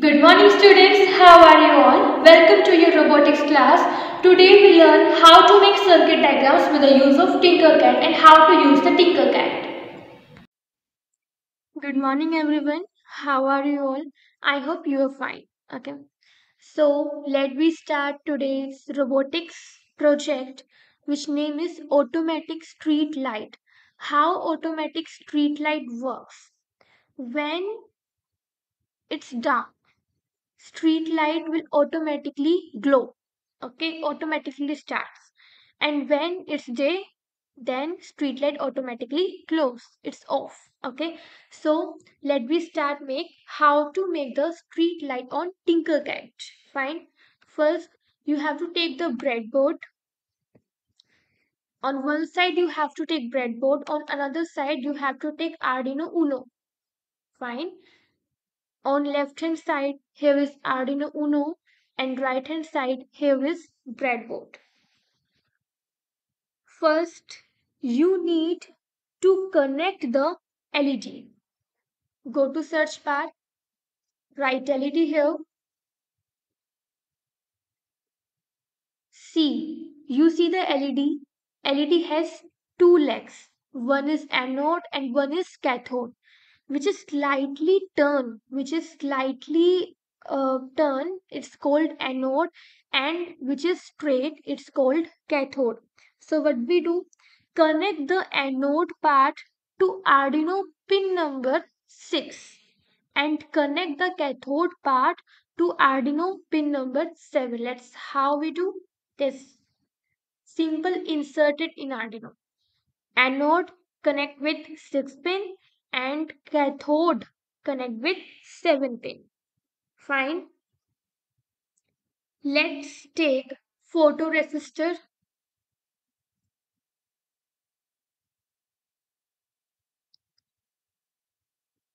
Good morning students, how are you all? Welcome to your robotics class. Today we learn how to make circuit diagrams with the use of Tinkercad and how to use the Tinkercad. Good morning everyone, how are you all? I hope you are fine. Okay, so let me start today's robotics project which name is automatic street light. How automatic street light works? When it's dark, street light will automatically glow. Okay, automatically starts. And when it's day, then street light automatically glows. It's off. Okay, so let me start make how to make the street light on Tinkercad. Fine. First, you have to take the breadboard. On one side, you have to take breadboard. On another side, you have to take Arduino Uno. Fine. On left hand side, here is Arduino Uno. And right hand side, here is breadboard. First, you need to connect the LED. Go to search bar. Write LED here. See. You see the LED. LED has two legs, one is anode and one is cathode, which is slightly turned, it's called anode, and which is straight, it's called cathode. So what we do, connect the anode part to Arduino pin number 6 and connect the cathode part to Arduino pin number 7. That's how we do this. Simple inserted in Arduino. Anode connect with 6 pin and cathode connect with 7 pin. Fine. Let's take photoresistor.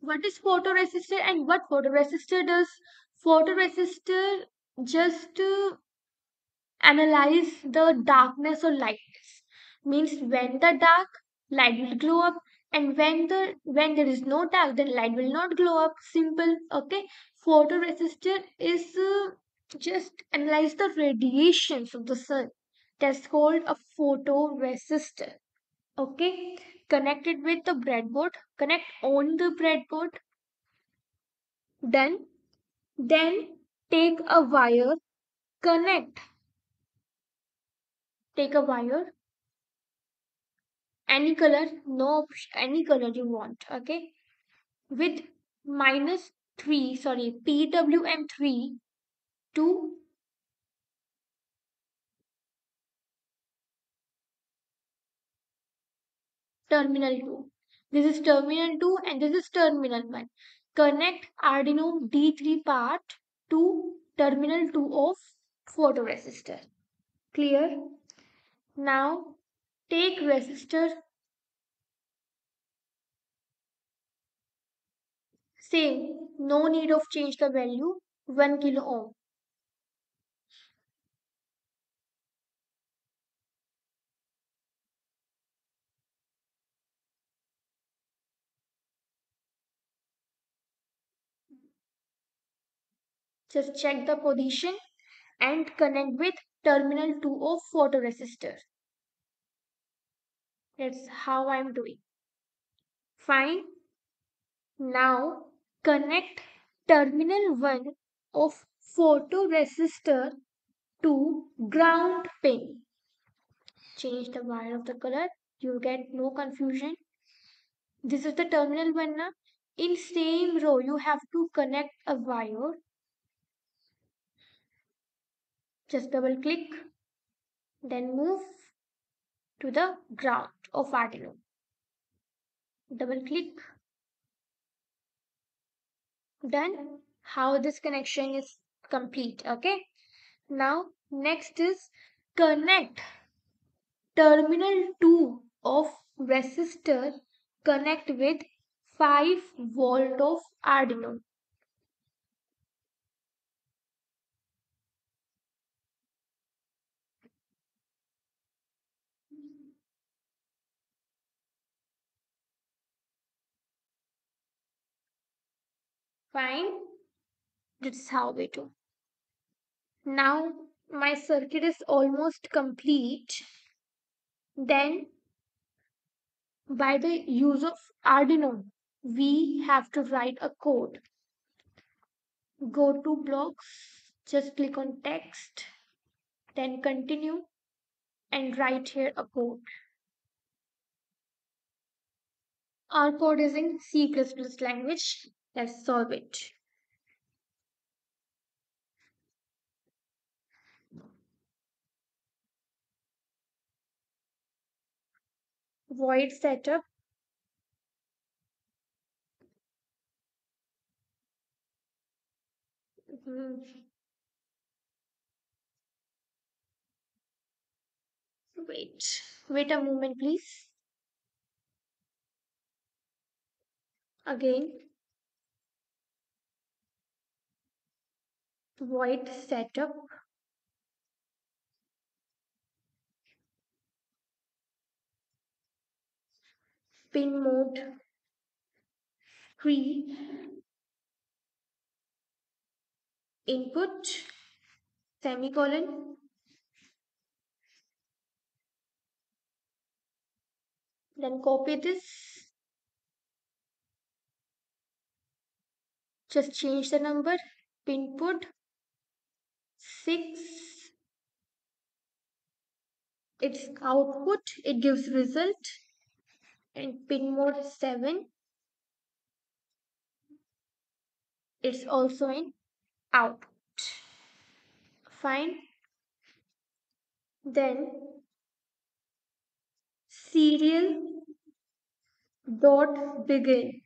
What is photoresistor and what photoresistor does? Photoresistor just analyze the darkness or lightness. Means when the dark, light will glow up, and when there is no dark, then light will not glow up. Simple. Okay, photoresistor is just analyze the radiations of the sun. That's called a photoresistor. Okay, connect it with the breadboard, connect on the breadboard. Done. Then take a wire, connect. Take a wire, any color, no, any color you want, okay, with PWM3 to terminal 2. This is terminal 2 and this is terminal 1. Connect Arduino D3 part to terminal 2 of photoresistor. Clear? Now take resistor, same, no need of change the value, 1 kilo ohm. Just check the position and connect with terminal 2 of photoresistor. That's how I'm doing. Fine. Now connect terminal 1 of photoresistor to ground pin. Change the wire of the color. You get no confusion. This is the terminal 1 now. In same row you have to connect a wire. Just double click, then move to the ground of Arduino. Double click. Done. How this connection is complete. Okay. Now next is connect terminal 2 of resistor. Connect with 5 volt of Arduino. Fine. This is how we do. Now my circuit is almost complete. Then by the use of Arduino, we have to write a code. Go to blocks, just click on text, then continue and write here a code. Our code is in C++ language. Let's solve it. Void setup. Wait a moment, please. Again, void setup. Pin mode 3. Input, semicolon. Then copy this. Just change the number. Input 6. Its output, it gives result. And pin mode 7. It's also in output. Fine. Then serial dot begin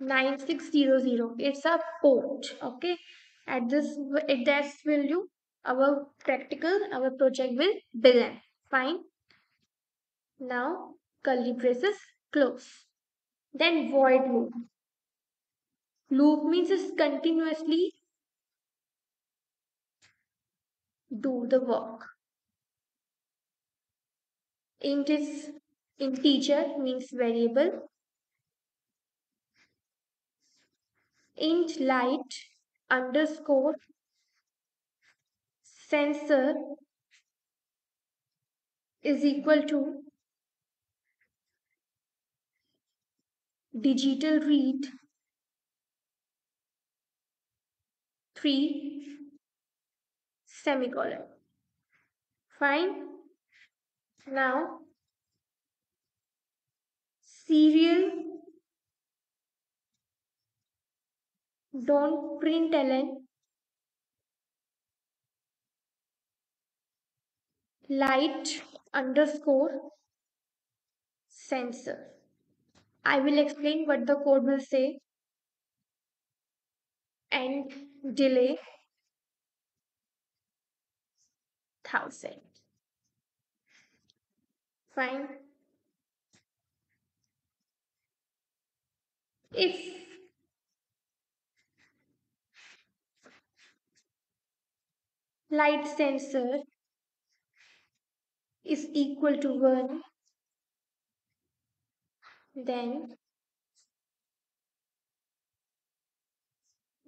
9600. It's a port. Okay. At this value, our practical, our project will begin. Fine. Now curly braces close. Then void loop. Loop means it's continuously do the work. Int is integer, means variable. Int light underscore sensor is equal to digital read 3 semicolon. Fine. Now serial don't println light underscore sensor. I will explain what the code will say. And delay 1000. Fine. If light sensor is equal to 1, then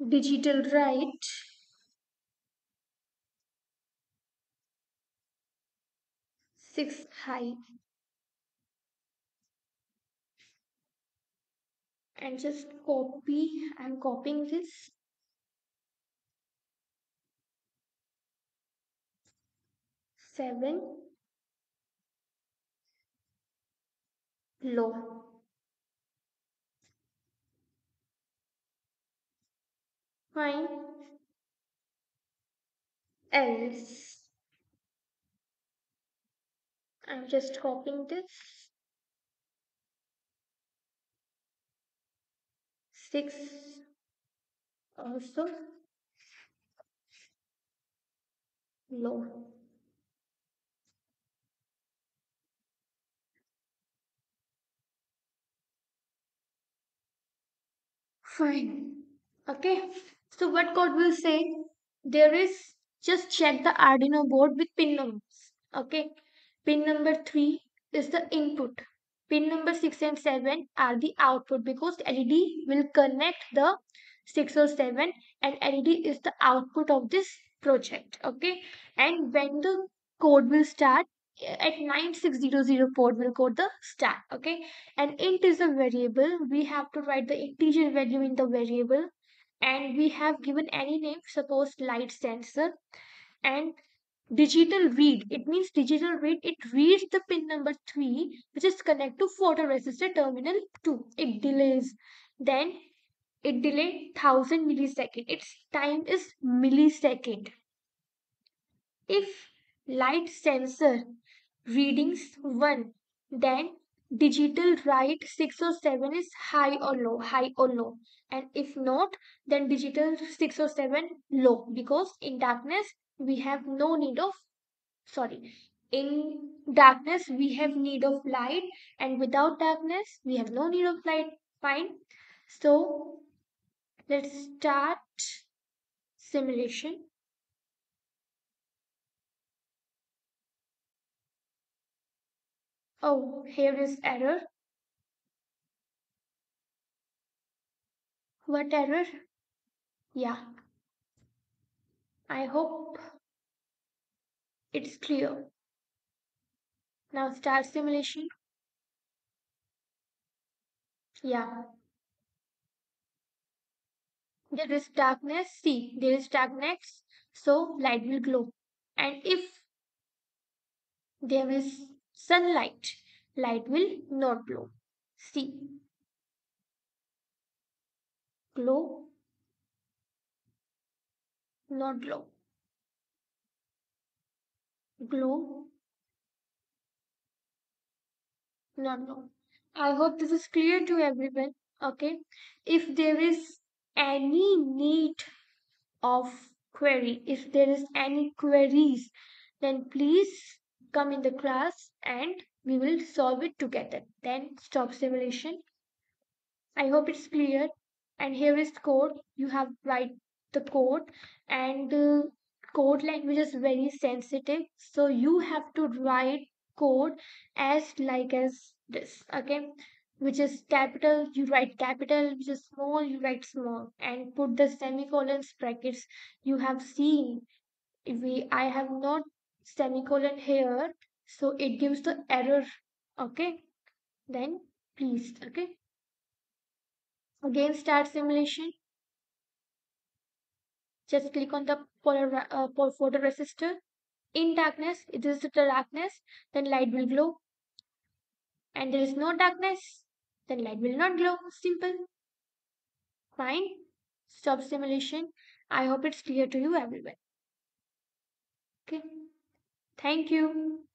digital write six high and just copy. I'm copying this. Seven low. Fine. Else. I'm just copying this. 6 also low. Fine. Okay. So what code will say? There is, just check the Arduino board with pin numbers. Okay. Pin number 3 is the input. Pin number 6 and 7 are the output because the LED will connect the 6 or 7, and LED is the output of this project. Okay, and when the code will start, at 96004 port will code the start. Okay, and int is a variable. We have to write the integer value in the variable, and we have given any name, suppose light sensor. And digital read, it means digital read, it reads the pin number 3, which is connected to photoresistor terminal 2. It delays, then it delay 1000 milliseconds. Its time is millisecond. If light sensor readings 1, then digital write 6 or 7 is high or low, and if not, then digital 6 or 7 low, because in darkness we have need of light, and without darkness we have no need of light. Fine. So let's start simulation. Oh, here is error. What error? Yeah. I hope it's clear. Now start simulation. Yeah. There is darkness. See, there is darkness. So light will glow. And if there is sunlight, light will not glow. See, glow, not glow, glow, not glow. I hope this is clear to everyone. Okay, if there is any need of query, if there is any queries, then please come in the class and we will solve it together. Then stop simulation. I hope it's clear. And here is code. You have to write the code, and code language is very sensitive, so you have to write code as this. Okay, which is capital, you write capital, which is small, you write small, and put the semicolons, brackets. You have seen I have not semicolon here, so it gives the error. Okay, then please, okay, again start simulation. Just click on the photoresistor. In darkness, it is the darkness, then light will glow, and there is no darkness, then light will not glow. Simple. Fine. Stop simulation. I hope it's clear to you everyone. Okay. Thank you.